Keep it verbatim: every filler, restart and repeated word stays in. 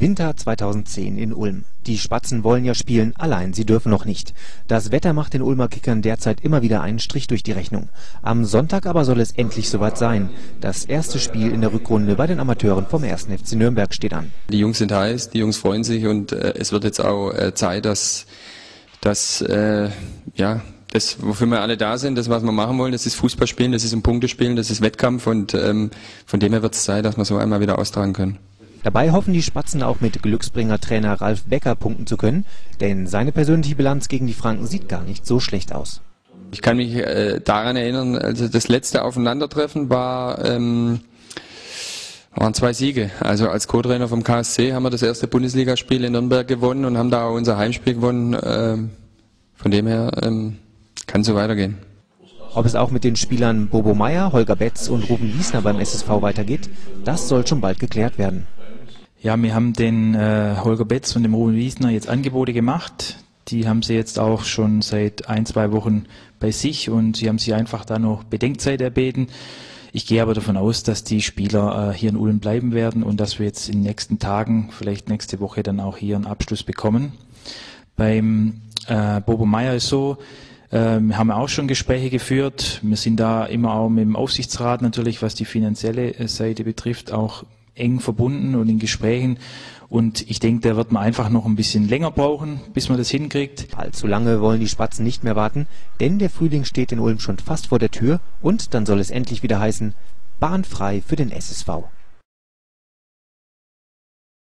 Winter zweitausendzehn in Ulm. Die Spatzen wollen ja spielen, allein sie dürfen noch nicht. Das Wetter macht den Ulmer Kickern derzeit immer wieder einen Strich durch die Rechnung. Am Sonntag aber soll es endlich soweit sein. Das erste Spiel in der Rückrunde bei den Amateuren vom ersten F C Nürnberg steht an. Die Jungs sind heiß, die Jungs freuen sich und äh, es wird jetzt auch äh, Zeit, dass, dass äh, ja, das, wofür wir alle da sind, das, was wir machen wollen, das ist Fußballspielen, das ist um Punkte spielen, das ist Wettkampf und ähm, von dem her wird es Zeit, dass wir so einmal wieder austragen können. Dabei hoffen die Spatzen auch mit Glücksbringer-Trainer Ralf Becker punkten zu können, denn seine persönliche Bilanz gegen die Franken sieht gar nicht so schlecht aus. Ich kann mich äh, daran erinnern, also das letzte Aufeinandertreffen war, ähm, waren zwei Siege. Also als Co-Trainer vom K S C haben wir das erste Bundesligaspiel in Nürnberg gewonnen und haben da auch unser Heimspiel gewonnen. Ähm, von dem her ähm, kann es so weitergehen. Ob es auch mit den Spielern Bobo Meyer, Holger Betz und Ruben Wiesner beim S S V weitergeht, das soll schon bald geklärt werden. Ja, wir haben den äh, Holger Betz und dem Ruben Wiesner jetzt Angebote gemacht. Die haben sie jetzt auch schon seit ein, zwei Wochen bei sich und sie haben sich einfach da noch Bedenkzeit erbeten. Ich gehe aber davon aus, dass die Spieler äh, hier in Ulm bleiben werden und dass wir jetzt in den nächsten Tagen, vielleicht nächste Woche, dann auch hier einen Abschluss bekommen. Beim äh, Bobo Meyer ist so, Ähm, haben wir auch schon Gespräche geführt. Wir sind da immer auch mit dem Aufsichtsrat natürlich, was die finanzielle Seite betrifft, auch eng verbunden und in Gesprächen. Und ich denke, da wird man einfach noch ein bisschen länger brauchen, bis man das hinkriegt. Allzu lange wollen die Spatzen nicht mehr warten, denn der Frühling steht in Ulm schon fast vor der Tür und dann soll es endlich wieder heißen, bahnfrei für den S S V.